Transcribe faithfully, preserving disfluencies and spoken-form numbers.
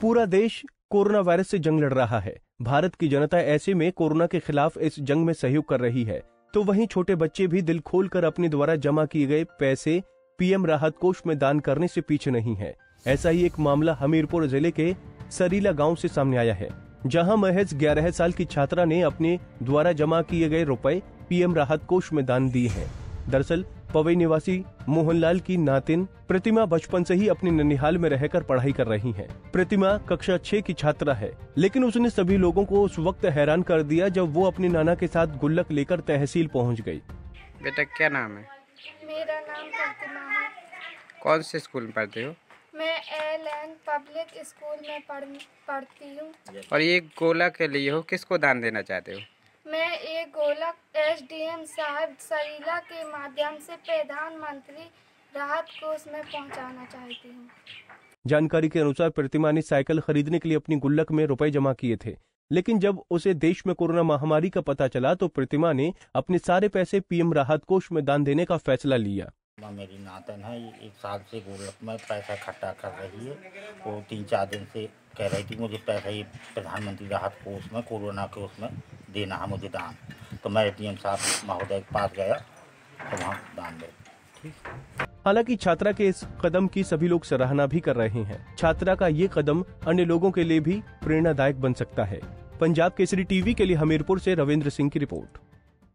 पूरा देश corona virus से जंग लड़ रहा है। भारत की जनता ऐसे में कोरोना के खिलाफ इस जंग में सहयोग कर रही है, तो वहीं छोटे बच्चे भी दिल खोलकर अपने द्वारा जमा किए गए पैसे पीएम राहत कोष में दान करने से पीछे नहीं है। ऐसा ही एक मामला हमीरपुर जिले के सरीला गांव से सामने आया है, जहां महज ग्यारह साल की छात्रा ने अपने द्वारा जमा किए गए रुपए पीएम राहत कोष में दान दिए हैं। दरअसल पवई निवासी मोहनलाल की नातिन प्रतिमा बचपन से ही अपने ननिहाल में रहकर पढ़ाई कर रही हैं। प्रतिमा कक्षा छह की छात्रा है, लेकिन उसने सभी लोगों को उस वक्त हैरान कर दिया जब वो अपने नाना के साथ गुल्लक लेकर तहसील पहुंच गई। बेटा क्या नाम है? मेरा नाम प्रतिमा है। कौन से स्कूल में पढ़ते हो? मैं एलएन पब्लिक स्कूल में पढ़ती हूँ। और ये गोला के लिए हो, किसको दान देना चाहते हो? मैं एक गोलक एसडीएम साहब सरीला के माध्यम से प्रधानमंत्री राहत कोष में पहुंचाना चाहती हूं। जानकारी के अनुसार प्रतिमा ने साइकिल खरीदने के लिए अपनी गुल्लक में रुपए जमा किए थे, लेकिन जब उसे देश में कोरोना महामारी का पता चला तो प्रतिमा ने अपने सारे पैसे पीएम राहत कोष में दान देने का फैसला लिया। मेरी नातन है, एक साल से गोलक में पैसा इकट्ठा कर रही है। वो तीन चार दिन से कह रही थी मुझे पैसा ये प्रधानमंत्री राहत कोष में कोरोना के उसमें देना है मुझे दान, तो मैं ए टी एम साहब महोदय के पास गया तो वहाँ दान दे। हालांकि छात्रा के इस कदम की सभी लोग सराहना भी कर रहे हैं। छात्रा का ये कदम अन्य लोगों के लिए भी प्रेरणादायक बन सकता है। पंजाब केसरी टीवी के लिए हमीरपुर से रवींद्र सिंह की रिपोर्ट।